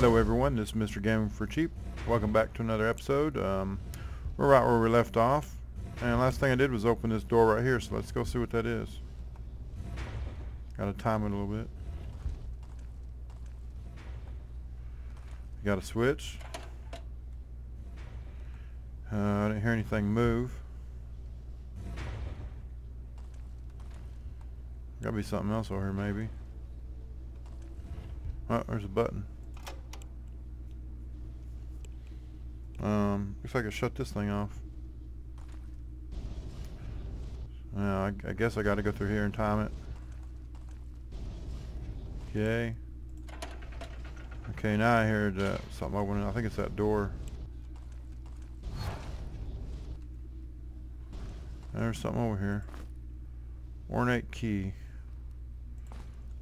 Hello everyone, this is Mr. Gaming for Cheap. Welcome back to another episode. We're right where we left off, and last thing I did was open this door right here, so let's go see what that is. Gotta time it a little bit. Got a switch. I didn't hear anything move. Gotta be something else over here maybe. Oh, there's a button. Looks like I shut this thing off. Yeah, I guess I gotta go through here and time it. Okay. Okay, now I heard something opening. I think it's that door. There's something over here. Ornate key.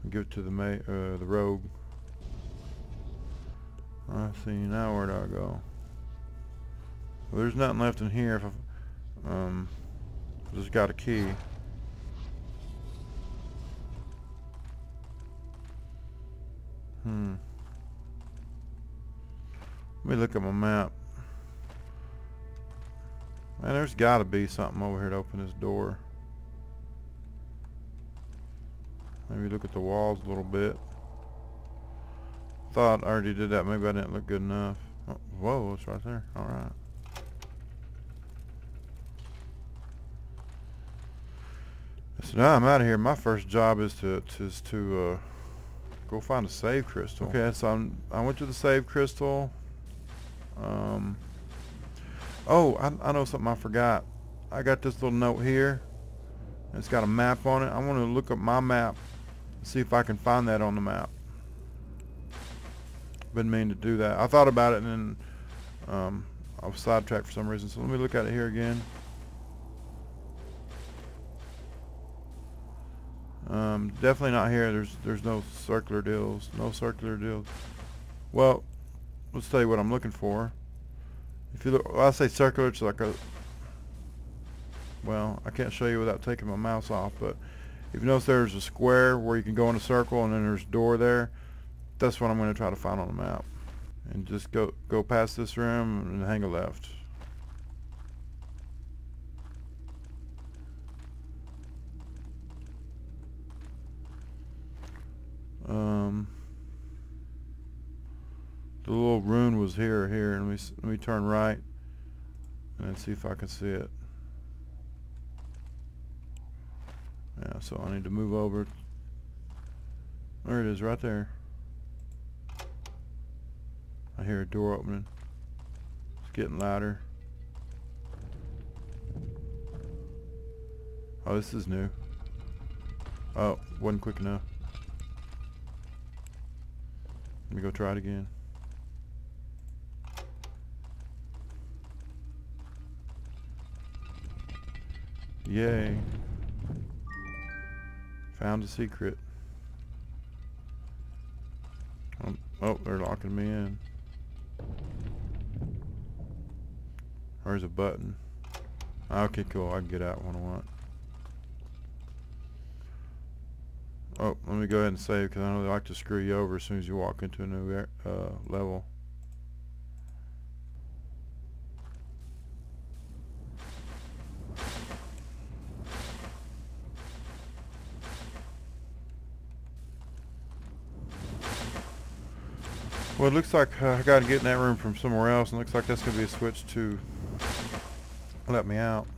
I'll give it to the rogue. I see. Now where do I go? Well, there's nothing left in here. If I've, just got a key. Let me look at my map. Man, there's got to be something over here to open this door. Maybe look at the walls a little bit. Thought I already did that. Maybe I didn't look good enough. Oh, whoa, it's right there. All right. So now I'm out of here. My first job is to go find a save crystal. Okay, so I went to the save crystal. Oh, I know something I forgot. I got this little note here. It's got a map on it. I want to look up my map and see if I can find that on the map. Been meaning to do that. I thought about it and then I was sidetracked for some reason. So let me look at it here again. Definitely not here. There's no circular deals. No circular deals. Well, let's tell you what I'm looking for. If you look, well, I say circular, it's like a, well, I can't show you without taking my mouse off, but if you notice there's a square where you can go in a circle and then there's a door there. That's what I'm going to try to find on the map. And just go past this room and hang a left. The little rune was here or here, and let me turn right and see if I can see it. Yeah, so I need to move over. There it is, right there. I hear a door opening. It's getting louder. Oh, this is new. Oh, wasn't quick enough. Let me go try it again. Yay. Found a secret. Oh, they're locking me in. There's a button. Okay, cool. I can get out when I want. Oh, let me go ahead and save because I know they like to screw you over as soon as you walk into a new level. Well, it looks like I gotta get in that room from somewhere else, and looks like that's gonna be a switch to let me out.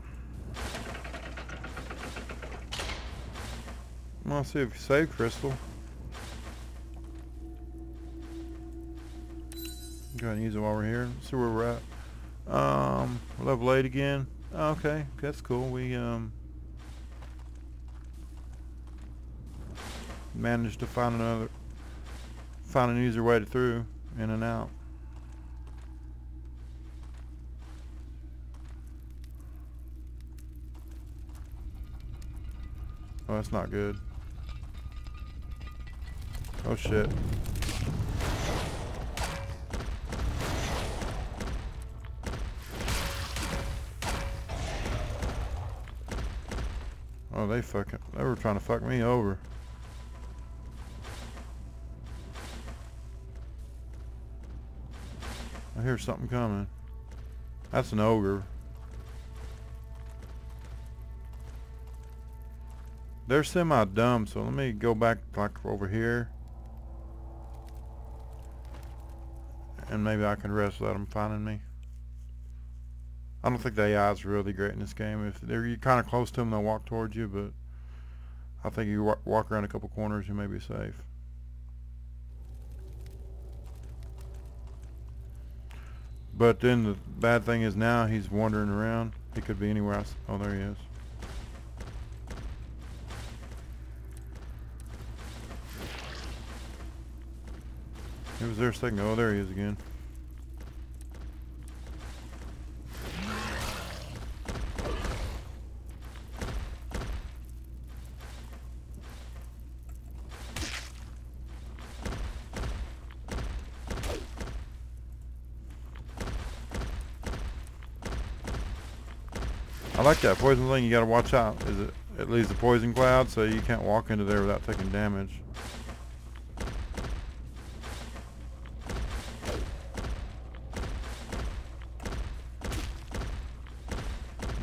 Well, see if you save crystal. Go ahead and use it while we're here. Let's see where we're at. Level 8 again. Okay, that's cool. We managed to find an easier way through, in and out. Oh, that's not good. Oh shit. Oh, they were trying to fuck me over. I hear something coming. That's an ogre. They're semi-dumb, so let me go back like over here. And maybe I can rest without them finding me. I don't think the AI is really great in this game. If you're kind of close to them, they'll walk towards you, but I think you walk around a couple corners, you may be safe. But then the bad thing is now he's wandering around. He could be anywhere else. Oh, there he is. He was there a second ago. Oh, there he is again. I like that poison thing. You gotta watch out. It leaves a poison cloud, so you can't walk into there without taking damage.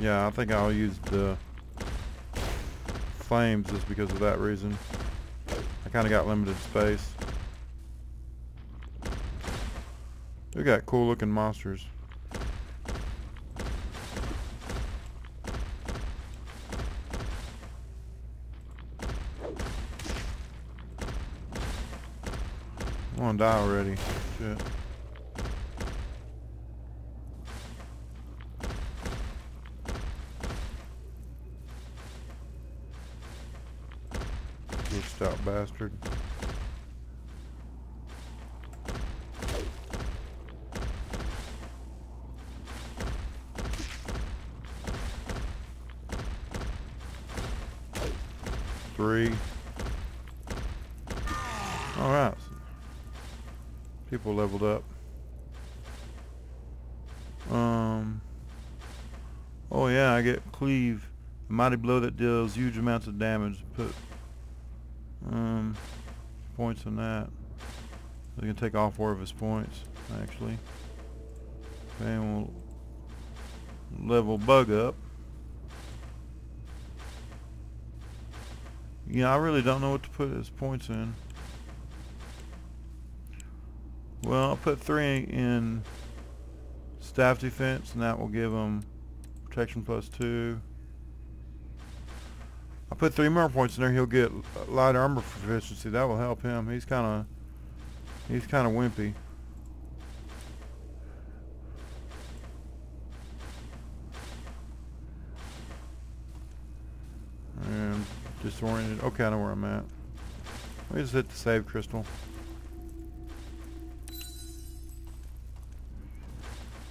Yeah, I think I'll use the flames just because of that reason. I kind of got limited space. We got cool looking monsters. I'm gonna die already. Shit. Pushed out bastard. Three. All right. People leveled up. Oh yeah, I get cleave, a mighty blow that deals huge amounts of damage. Put points on that. So you can take all 4 of his points actually. And we'll level bug up. Yeah, I really don't know what to put his points in. Well, I'll put 3 in staff defense, and that will give them protection +2. I'll put 3 more points in there. He'll get light armor proficiency. That will help him. He's kind of wimpy. And disoriented. Okay, I know where I'm at. Let me just hit the save crystal.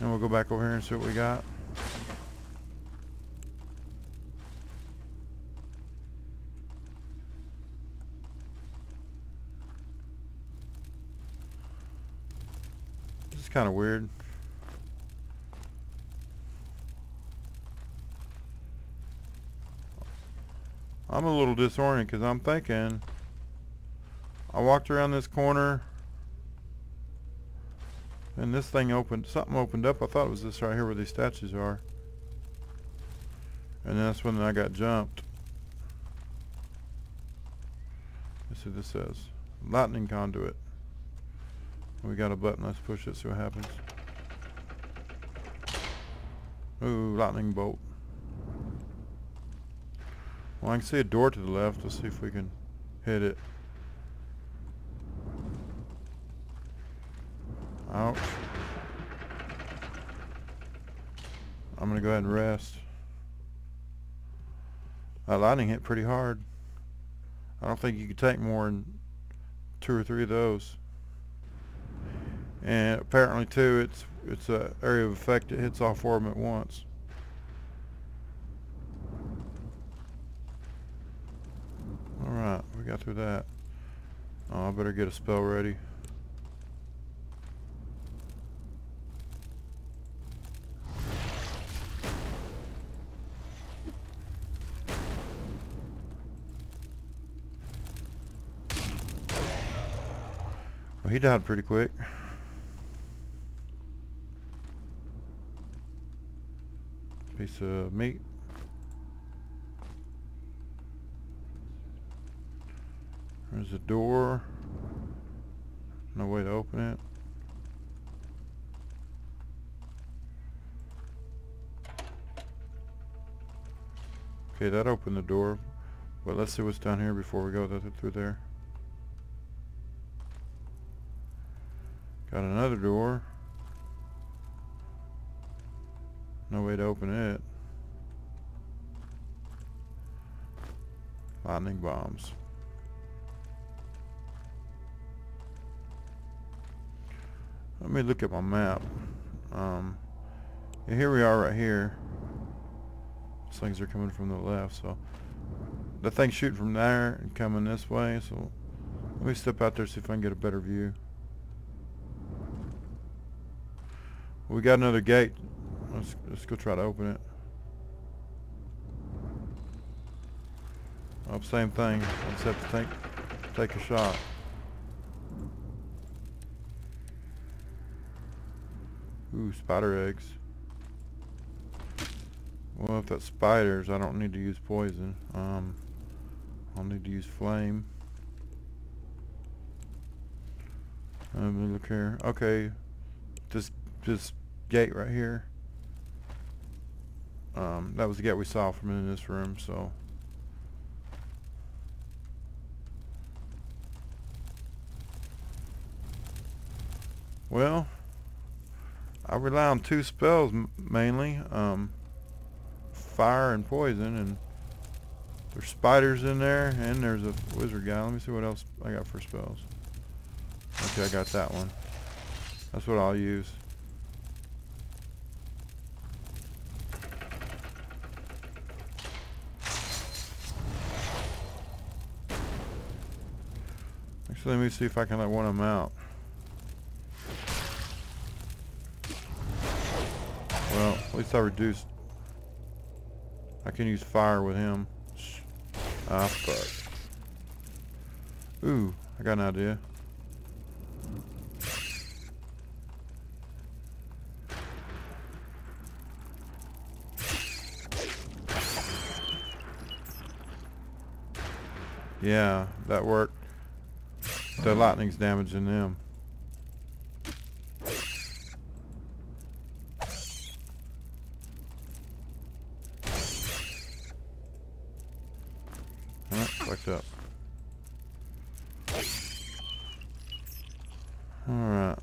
And we'll go back over here and see what we got. This is kind of weird. I'm a little disoriented because I'm thinking I walked around this corner and this thing opened, something opened up. I thought it was this right here where these statues are. And that's when I got jumped. Let's see what this says. Lightning conduit. We got a button. Let's push it, see what happens. Ooh, lightning bolt. Well, I can see a door to the left. Let's see if we can hit it. Ouch. I'm gonna go ahead and rest. That lightning hit pretty hard. I don't think you could take more than 2 or 3 of those. And apparently too, it's an area of effect. It hits all 4 of them at once. Alright, we got through that. Oh, I better get a spell ready. He died pretty quick. piece of meat. There's a door. No way to open it. Okay, that opened the door. But let's see what's down here before we go through there. Got another door. No way to open it. Lightning bombs. Let me look at my map. Yeah, here we are right here. These things are coming from the left, so the thing's shooting from there and coming this way, so let me step out there, see if I can get a better view. We got another gate. Let's go try to open it. Oh, same thing. I just have to take a shot. Ooh, spider eggs. Well, if that's spiders, I don't need to use poison. I'll need to use flame. Let me look here. Okay, this gate right here. That was the gate we saw from in this room. So well, I rely on two spells mainly, fire and poison, and there's spiders in there, and there's a wizard guy. Let me see what else I got for spells. Okay, I got that one. That's what I'll use. Actually, let me see if I can let one of them out. Well, at least I reduced. I can use fire with him. Ah, fuck. Ooh, I got an idea. Yeah, that worked. The lightning's damaging them. Up. Alright.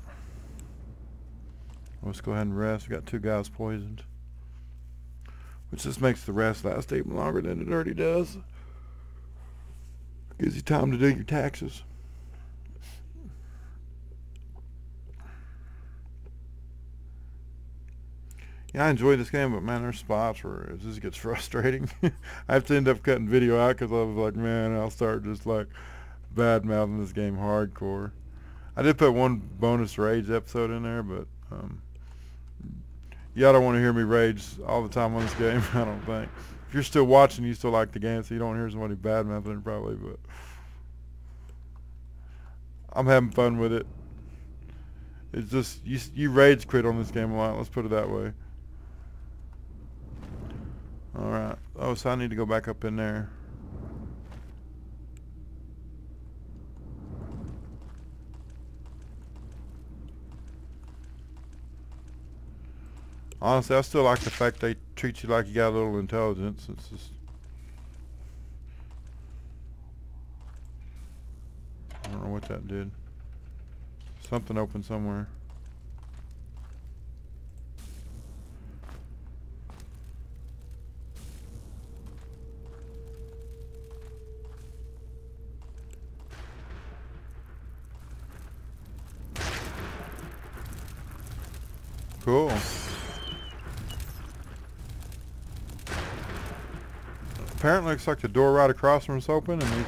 Let's go ahead and rest. We got two guys poisoned. Which just makes the rest last even longer than it already does. Gives you time to do your taxes. Yeah, I enjoy this game, but man, there's spots where it just gets frustrating. I have to end up cutting video out because I was like, man, I'll start just like bad-mouthing this game hardcore. I did put one bonus rage episode in there, but y'all don't want to hear me rage all the time on this game, I don't think. If you're still watching, you still like the game, so you don't hear somebody bad-mouthing it probably, but I'm having fun with it. It's just, you rage quit on this game a lot, let's put it that way. Alright. Oh, so I need to go back up in there. Honestly, I still like the fact they treat you like you got a little intelligence. It's just... I don't know what that did. Something opened somewhere. Cool. Apparently looks like the door right across from us open, and these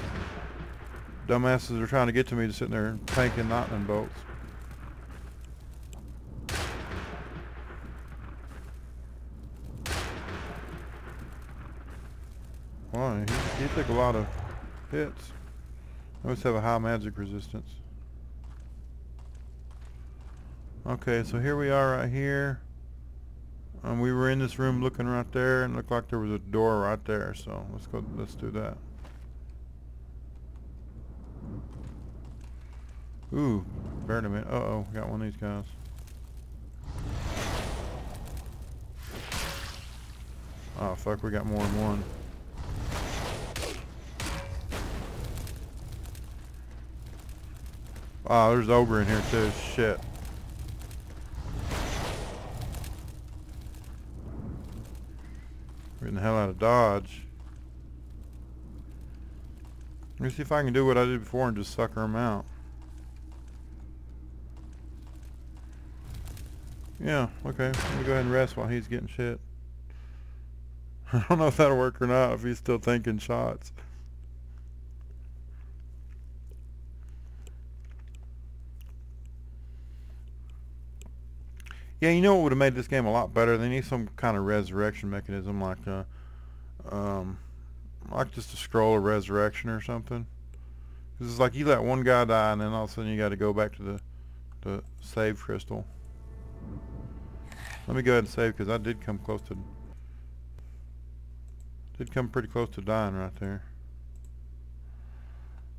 dumbasses are trying to get to me, just sitting there tanking lightning bolts. Why? He took a lot of hits. I always have a high magic resistance. Okay, so here we are right here. We were in this room looking right there, and looked like there was a door right there, so let's go, let's do that. Ooh, bear in a minute. Uh-oh, got one of these guys. Oh fuck, we got more than one. Ah, there's ogre in here too, shit. Getting the hell out of Dodge. Let me see if I can do what I did before and just sucker them out. Yeah, okay. Let me go ahead and rest while he's getting shit. I don't know if that'll work or not, if he's still tanking shots. Yeah, you know what would have made this game a lot better? They need some kind of resurrection mechanism, like just a scroll of resurrection or something. Because it's like you let one guy die, and then all of a sudden you got to go back to the save crystal. Let me go ahead and save, because I did come close to, did come pretty close to dying right there.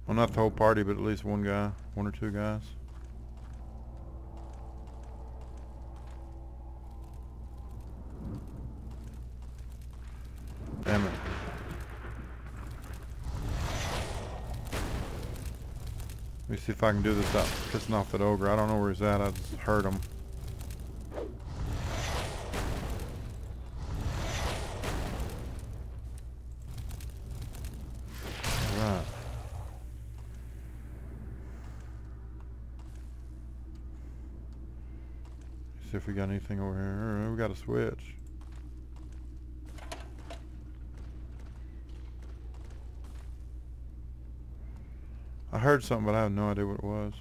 Well, not the whole party, but at least one guy, one or two guys. Damn it. Let me see if I can do this without pissing off that ogre. I don't know where he's at. I just heard him. Alright. Let's see if we got anything over here. Alright, we got a switch. I heard something, but I have no idea what it was.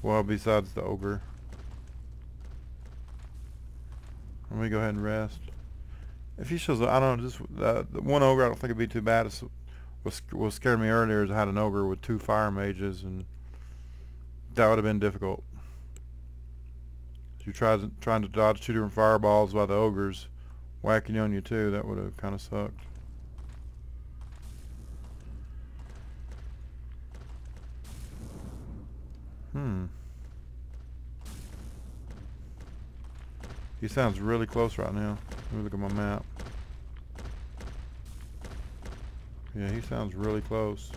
Well, besides the ogre. Let me go ahead and rest. If he shows up, I don't know, just the one ogre I don't think it'd be too bad. It's, what scared me earlier is I had an ogre with two fire mages, and that would have been difficult. If you trying to dodge two different fireballs while the ogre's whacking on you too, that would have kind of sucked. He sounds really close right now. Let me look at my map. Yeah, he sounds really close.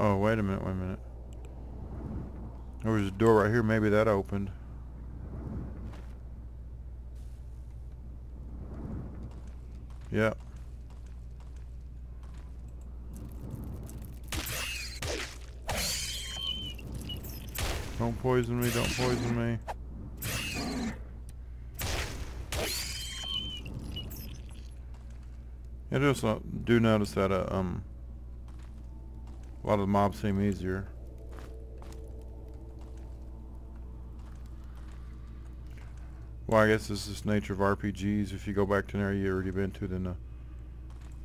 Oh, wait a minute, wait a minute. There was a door right here, maybe that opened. Yep. Don't poison me, don't poison me. I just do notice that a lot of the mobs seem easier. Well, I guess this is the nature of RPGs. If you go back to an area you've already been to, then the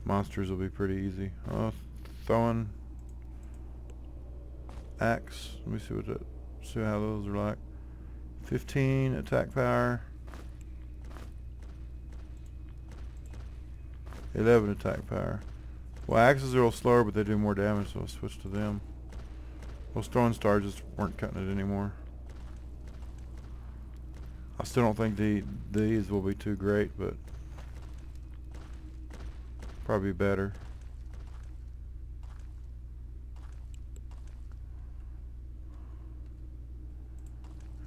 monsters will be pretty easy. Oh, throwing axe. Let me see what that, see how those are like. 15 attack power. 11 attack power. Well, axes are a little slower, but they do more damage, so I'll switch to them. Those throwing stars just weren't cutting it anymore. I still don't think these will be too great, but probably better.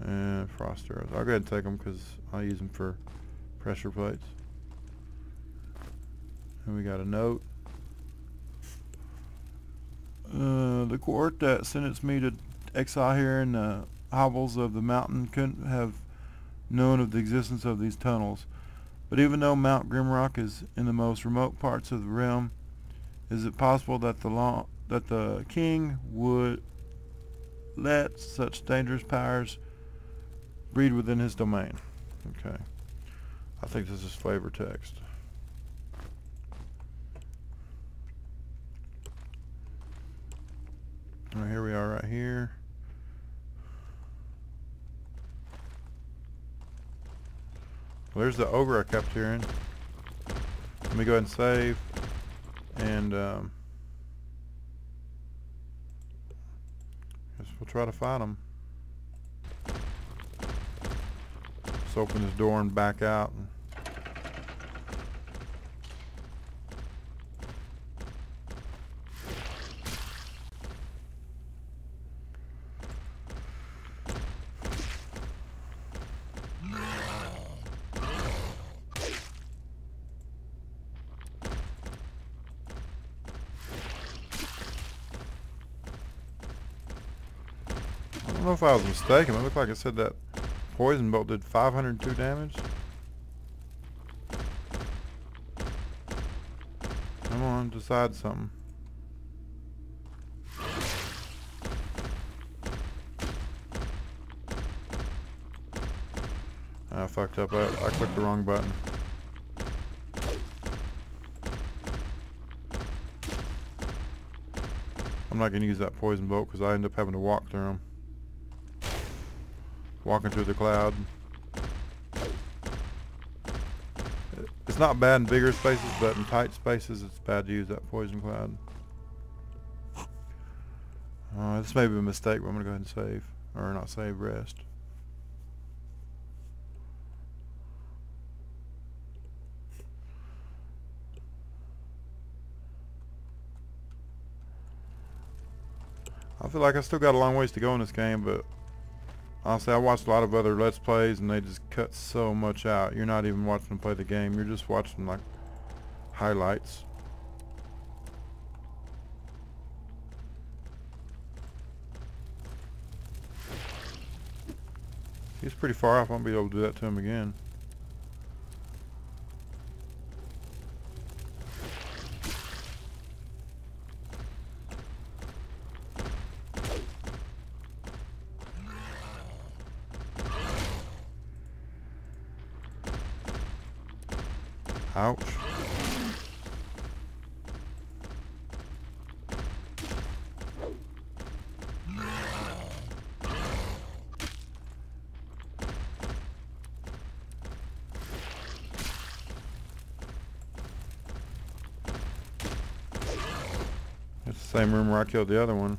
And frost arrows. I'll go ahead and take them because I use them for pressure plates. And we got a note. The court that sentenced me to exile here in the hovels of the mountain couldn't have known of the existence of these tunnels. But even though Mount Grimrock is in the most remote parts of the realm, is it possible that the king would let such dangerous powers breed within his domain. Okay. I think this is flavor text. All right, here we are right here. Well, there's the ogre I kept hearing. Let me go ahead and save. And guess we'll try to fight him. Let's open this door and back out. I don't know if I was mistaken. It looked like it said that poison bolt did 502 damage. Come on, decide something. I fucked up. I clicked the wrong button. I'm not going to use that poison bolt because I end up having to walk through them. Walking through the cloud. It's not bad in bigger spaces, but in tight spaces it's bad to use that poison cloud. This may be a mistake, but I'm going to go ahead and save. Or not save, rest. I feel like I still got a long ways to go in this game, but honestly, I watched a lot of other Let's Plays and they just cut so much out. You're not even watching them play the game. You're just watching, like, highlights. He's pretty far off. I won't be able to do that to him again. Ouch. That's the same room where I killed the other one.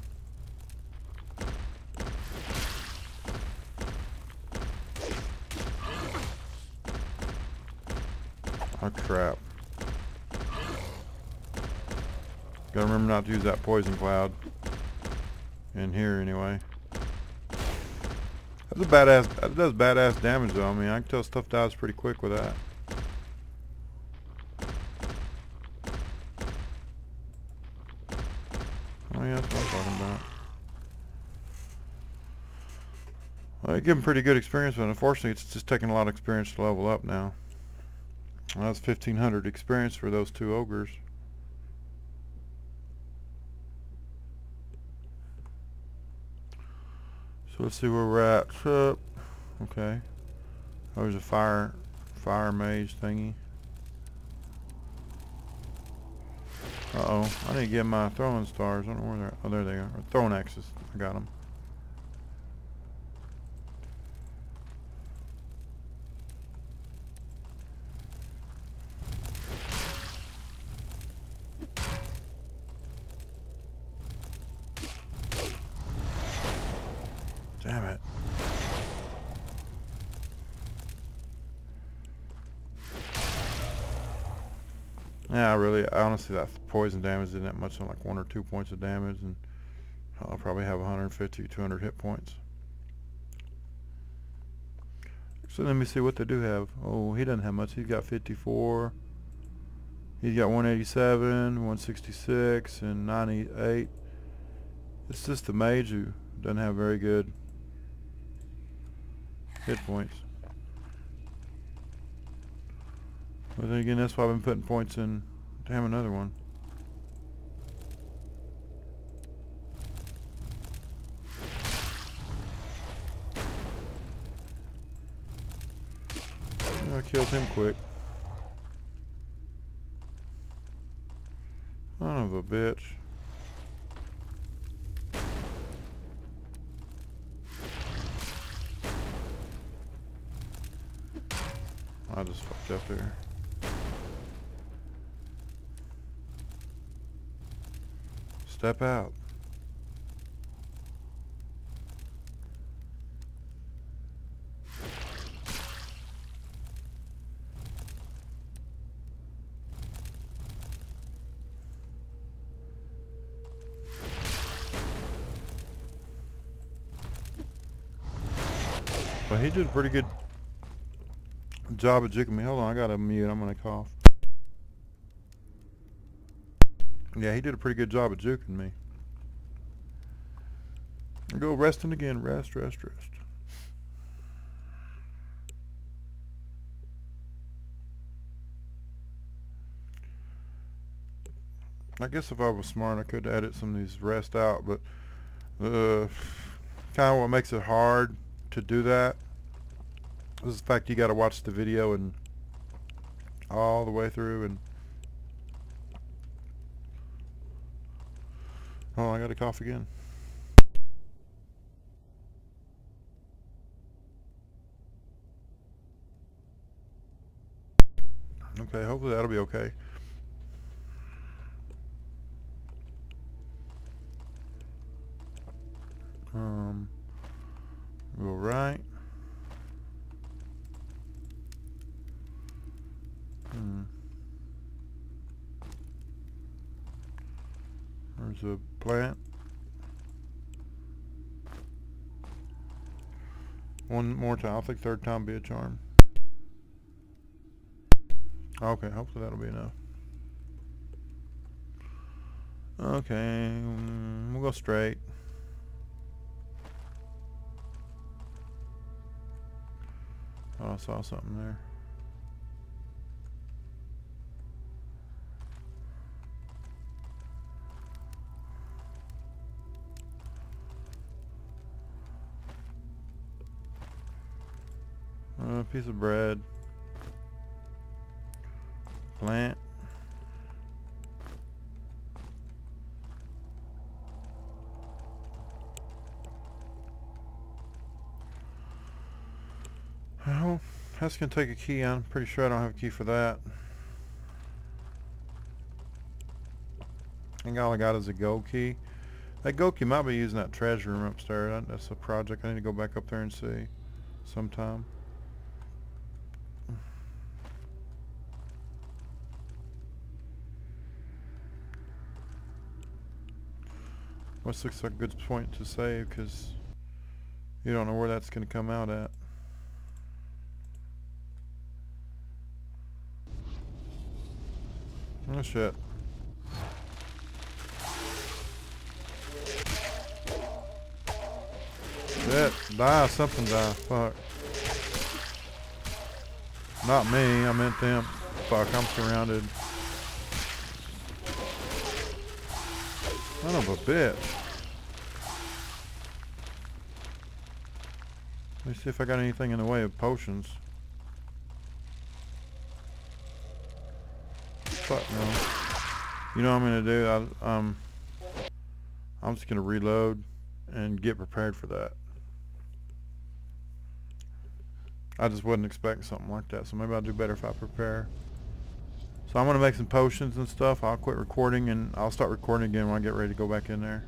Oh crap. Gotta remember not to use that poison cloud. In here anyway. That's a badass, that does badass damage though. I mean, I can tell stuff dies pretty quick with that. Oh yeah, that's what I'm talking about. Well, they give them pretty good experience, but unfortunately it's just taking a lot of experience to level up now. Well, that's 1,500 experience for those two ogres. So let's see where we're at. Okay. Oh, there's a fire mage thingy. Uh-oh. I need to get my throwing stars. I don't know where they're at. Oh, there they are. Throwing axes. I got them. Damn it. Yeah, honestly, that poison damage didn't that much on like 1 or 2 points of damage, and I'll probably have 150, 200 hit points. So let me see what they do have. Oh, he doesn't have much. He's got 54. He's got 187, 166, and 98. It's just the mage who doesn't have very good hit points. But then again, that's why I've been putting points in. Damn, another one. I killed him quick. Son of a bitch. I just fucked up there. Step out. But he did a pretty good job at jigging me. Hold on, I gotta mute. I'm gonna cough. Yeah, he did a pretty good job at juking me. Go resting again. Rest, rest, rest. I guess if I was smart, I could edit some of these rest out, but kind of what makes it hard to do that is the fact you got to watch the video and all the way through and. Oh, I got a cough again. Okay, hopefully that'll be okay. Go right. There's a plant. One more time. I think third time be a charm. Okay, hopefully that'll be enough. Okay, we'll go straight. Oh, I saw something there. A piece of bread. Plant. Oh, that's gonna take a key. I'm pretty sure I don't have a key for that. I think all I got is a gold key. That gold key might be using that treasure room upstairs. That's a project I need to go back up there and see sometime. Which looks like a good point to save because you don't know where that's going to come out at. Oh shit. Shit, die, something die, fuck. Not me, I meant them. Fuck, I'm surrounded. Son of a bitch. Let me see if I got anything in the way of potions. Fuck no. You know what I'm gonna do? I'm just gonna reload and get prepared for that. I just wasn't expecting something like that, so maybe I'll do better if I prepare. So I'm going to make some potions and stuff. I'll quit recording and I'll start recording again when I get ready to go back in there.